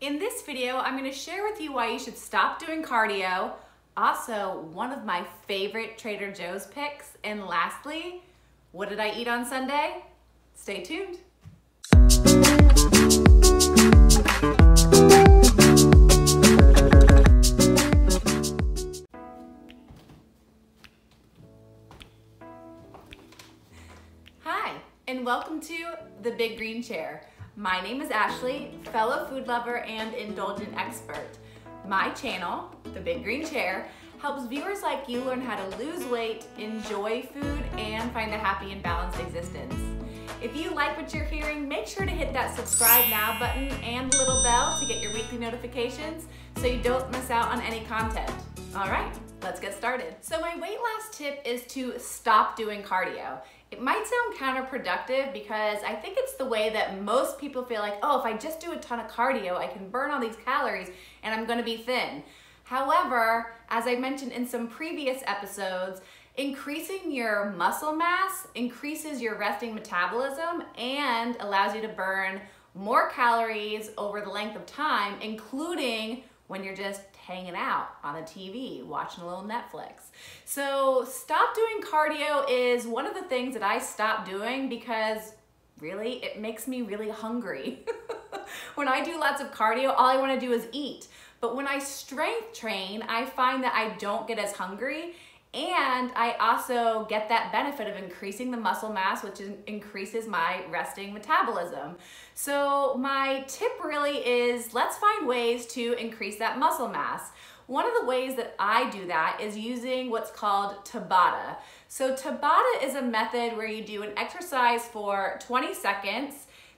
In this video, I'm going to share with you why you should stop doing cardio, also one of my favorite Trader Joe's picks, and lastly, what did I eat on Sunday? Stay tuned. Hi, and welcome to The Big Green Chair. My name is Ashley, fellow food lover and indulgent expert. My channel, The Big Green Chair, helps viewers like you learn how to lose weight, enjoy food, and find a happy and balanced existence. If you like what you're hearing, make sure to hit that subscribe now button and the little bell to get your weekly notifications so you don't miss out on any content. All right, let's get started. So my weight loss tip is to stop doing cardio. It might sound counterproductive because I think it's the way that most people feel like, oh, if I just do a ton of cardio, I can burn all these calories and I'm gonna be thin. However, as I mentioned in some previous episodes, increasing your muscle mass increases your resting metabolism and allows you to burn more calories over the length of time, including when you're just hanging out on the TV, watching a little Netflix. So stop doing cardio is one of the things that I stopped doing because really, it makes me really hungry. When I do lots of cardio, all I wanna do is eat. But when I strength train, I find that I don't get as hungry, and I also get that benefit of increasing the muscle mass, which increases my resting metabolism. So my tip really is, let's find ways to increase that muscle mass. One of the ways that I do that is using what's called Tabata. So Tabata is a method where you do an exercise for 20 seconds,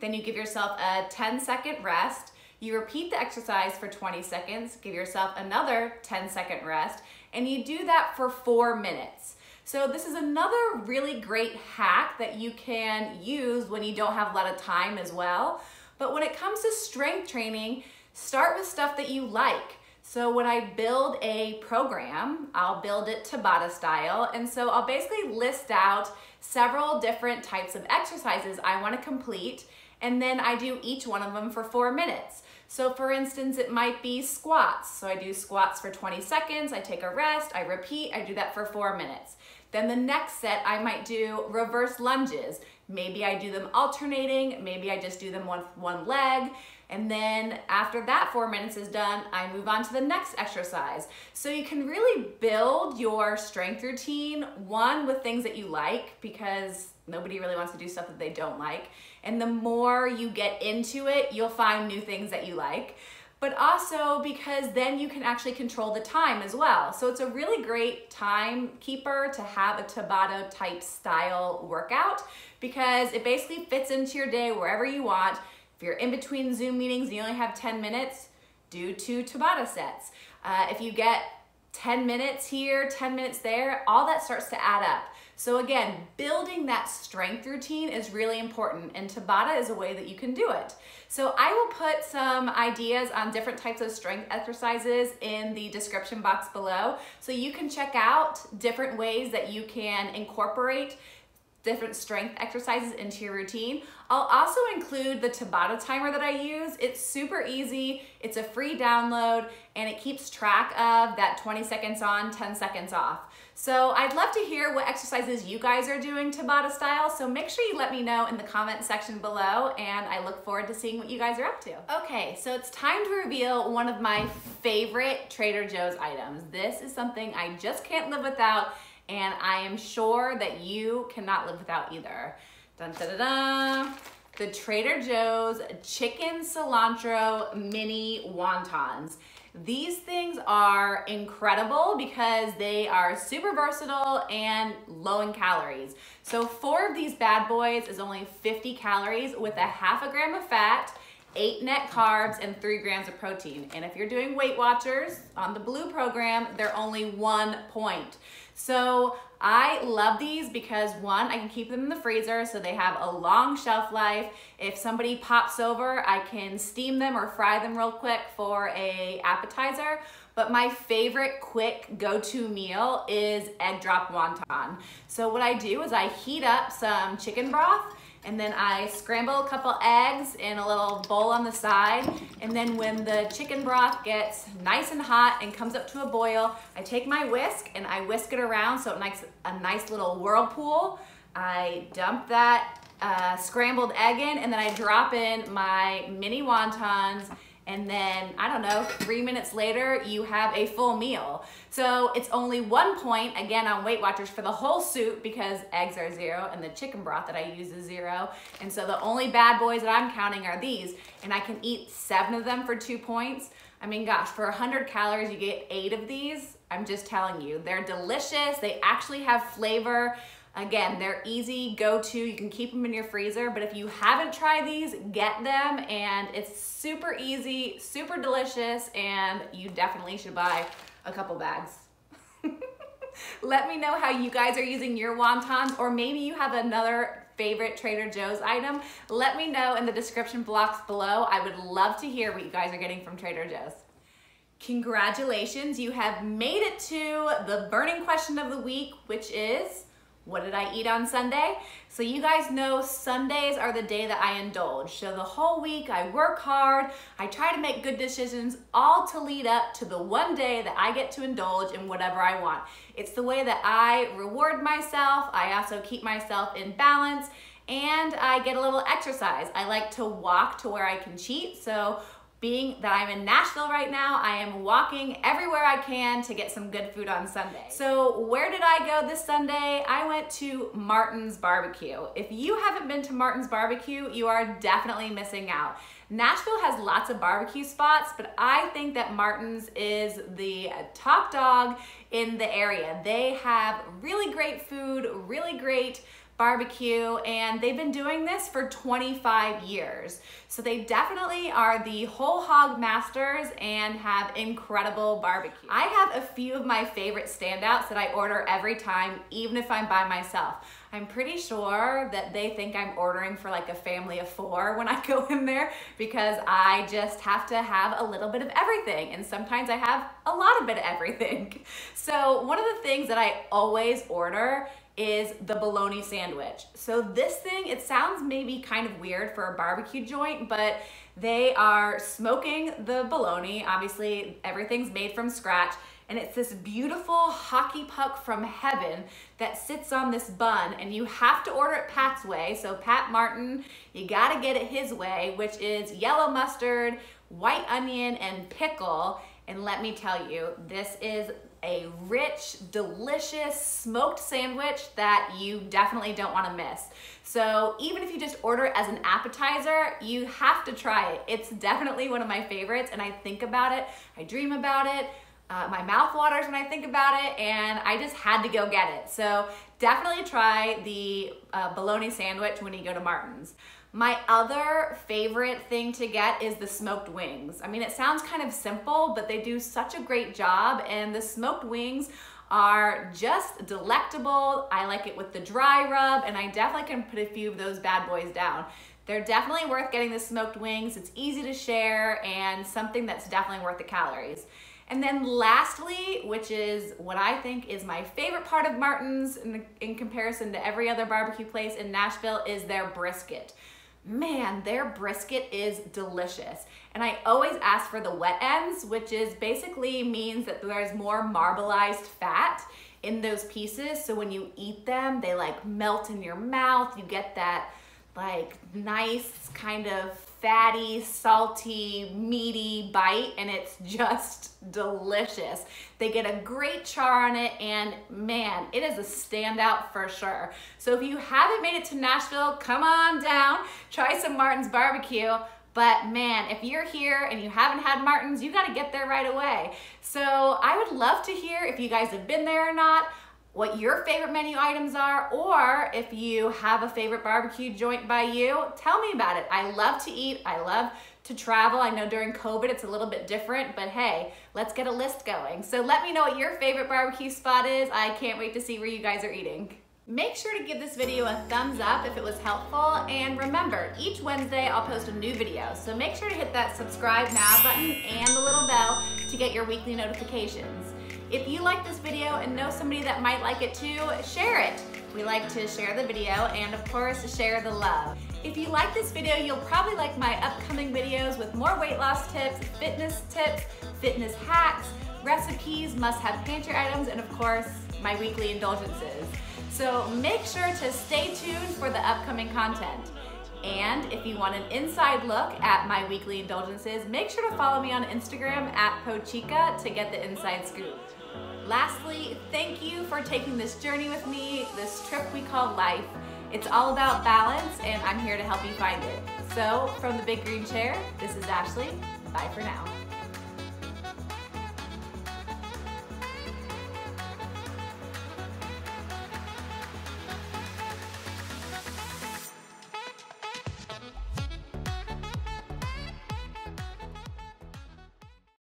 then you give yourself a 10-second rest, you repeat the exercise for 20 seconds, give yourself another 10-second rest, and you do that for 4 minutes. So this is another really great hack that you can use when you don't have a lot of time as well. But when it comes to strength training, start with stuff that you like. So when I build a program, I'll build it Tabata style. And so I'll basically list out several different types of exercises I want to complete, and then I do each one of them for 4 minutes. So for instance, it might be squats. So I do squats for 20 seconds, I take a rest, I repeat, I do that for 4 minutes. Then the next set, I might do reverse lunges. Maybe I do them alternating, maybe I just do them with one leg. And then after that 4 minutes is done, I move on to the next exercise. So you can really build your strength routine, one, with things that you like, because nobody really wants to do stuff that they don't like. And the more you get into it, you'll find new things that you like. But also because then you can actually control the time as well. So it's a really great time keeper to have a Tabata type style workout, because it basically fits into your day wherever you want. If you're in between Zoom meetings and you only have 10 minutes, do 2 Tabata sets. If you get 10 minutes here, 10 minutes there, all that starts to add up. So again, building that strength routine is really important, and Tabata is a way that you can do it. So I will put some ideas on different types of strength exercises in the description box below, so you can check out different ways that you can incorporate different strength exercises into your routine. I'll also include the Tabata timer that I use. It's super easy, it's a free download, and it keeps track of that 20 seconds on, 10 seconds off. So I'd love to hear what exercises you guys are doing Tabata style, so make sure you let me know in the comment section below, and I look forward to seeing what you guys are up to. Okay, so it's time to reveal one of my favorite Trader Joe's items. This is something I just can't live without, and I am sure that you cannot live without either. Dun, da, da, da. The Trader Joe's Chicken Cilantro Mini Wontons. These things are incredible because they are super versatile and low in calories. So 4 of these bad boys is only 50 calories with a 1/2 gram of fat, 8 net carbs, and 3 grams of protein. And if you're doing Weight Watchers on the Blue program, they're only 1 point. So I love these because, one, I can keep them in the freezer so they have a long shelf life. If somebody pops over, I can steam them or fry them real quick for an appetizer. But my favorite quick go-to meal is egg drop wonton. So what I do is I heat up some chicken broth, and then I scramble a couple eggs in a little bowl on the side, and then when the chicken broth gets nice and hot and comes up to a boil, I take my whisk and I whisk it around so it makes a nice little whirlpool. I dump that scrambled egg in, and then I drop in my mini wontons, and then, I don't know, 3 minutes later, you have a full meal. So it's only 1 point, again, on Weight Watchers for the whole soup, because eggs are 0 and the chicken broth that I use is 0. And so the only bad boys that I'm counting are these, and I can eat 7 of them for 2 points. I mean, gosh, for 100 calories, you get 8 of these. I'm just telling you, they're delicious. They actually have flavor. Again, they're easy go-to. You can keep them in your freezer, but if you haven't tried these, get them, and it's super easy, super delicious, and you definitely should buy a couple bags. Let me know how you guys are using your wontons, or maybe you have another favorite Trader Joe's item. Let me know in the description box below. I would love to hear what you guys are getting from Trader Joe's. Congratulations, you have made it to the burning question of the week, which is, what did I eat on Sunday? So you guys know Sundays are the day that I indulge. So the whole week I work hard, I try to make good decisions, all to lead up to the one day that I get to indulge in whatever I want. It's the way that I reward myself. I also keep myself in balance, and I get a little exercise. I like to walk to where I can cheat. So being that I'm in Nashville right now, I am walking everywhere I can to get some good food on Sunday. So where did I go this Sunday? I went to Martin's Barbecue. If you haven't been to Martin's Barbecue, you are definitely missing out. Nashville has lots of barbecue spots, but I think that Martin's is the top dog in the area. They have really great food, really great barbecue, and they've been doing this for 25 years. So they definitely are the whole hog masters and have incredible barbecue. I have a few of my favorite standouts that I order every time, even if I'm by myself. I'm pretty sure that they think I'm ordering for like a family of 4 when I go in there, because I just have to have a little bit of everything, and sometimes I have a lot of bit of everything. So one of the things that I always order is the bologna sandwich. So this thing, it sounds maybe kind of weird for a barbecue joint, but they are smoking the bologna. Obviously, everything's made from scratch, and it's this beautiful hockey puck from heaven that sits on this bun, and you have to order it Pat's way. So Pat Martin, you gotta get it his way, which is yellow mustard, white onion, and pickle. And let me tell you, this is a rich, delicious, smoked sandwich that you definitely don't want to miss. So even if you just order it as an appetizer, you have to try it. It's definitely one of my favorites, and I think about it, I dream about it, my mouth waters when I think about it, and I just had to go get it. So definitely try the bologna sandwich when you go to Martin's. My other favorite thing to get is the smoked wings. I mean, it sounds kind of simple, but they do such a great job, and the smoked wings are just delectable. I like it with the dry rub, and I definitely can put a few of those bad boys down. They're definitely worth getting the smoked wings. It's easy to share and something that's definitely worth the calories. And then lastly, which is what I think is my favorite part of Martin's in comparison to every other barbecue place in Nashville, is their brisket. Man, their brisket is delicious. And I always ask for the wet ends, which is basically means that there's more marbleized fat in those pieces. So when you eat them, they like melt in your mouth. You get that like nice kind of fatty, salty, meaty bite, and it's just delicious. They get a great char on it, and man, it is a standout for sure. So if you haven't made it to Nashville, come on down, try some Martin's Barbecue. But man, if you're here and you haven't had Martin's, you gotta get there right away. So I would love to hear if you guys have been there or not, what your favorite menu items are, or if you have a favorite barbecue joint by you, tell me about it. I love to eat, I love to travel. I know during COVID it's a little bit different, but hey, let's get a list going. So let me know what your favorite barbecue spot is. I can't wait to see where you guys are eating. Make sure to give this video a thumbs up if it was helpful, and remember, each Wednesday I'll post a new video, so make sure to hit that subscribe now button and the little bell to get your weekly notifications. If you like this video and know somebody that might like it too, share it. We like to share the video and of course share the love. If you like this video, you'll probably like my upcoming videos with more weight loss tips, fitness hacks, recipes, must-have pantry items, and of course my weekly indulgences. So make sure to stay tuned for the upcoming content. And if you want an inside look at my weekly indulgences, make sure to follow me on Instagram at Pochicka to get the inside scoop. Lastly, thank you for taking this journey with me, this trip we call life. It's all about balance, and I'm here to help you find it. So, from the Big Green Chair, this is Ashley. Bye for now.